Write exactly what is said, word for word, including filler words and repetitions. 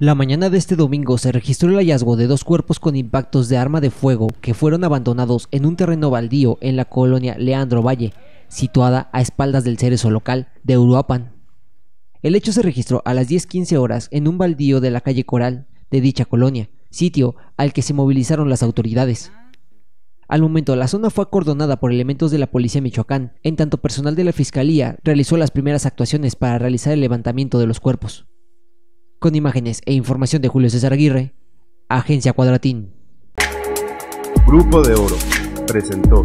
La mañana de este domingo se registró el hallazgo de dos cuerpos con impactos de arma de fuego que fueron abandonados en un terreno baldío en la colonia Leandro Valle, situada a espaldas del Cereso local de Uruapan. El hecho se registró a las diez quince horas en un baldío de la calle Coral de dicha colonia, sitio al que se movilizaron las autoridades. Al momento, la zona fue acordonada por elementos de la policía Michoacán, en tanto personal de la fiscalía realizó las primeras actuaciones para realizar el levantamiento de los cuerpos. Con imágenes e información de Julio César Aguirre, Agencia Cuadratín. Grupo de Oro presentó.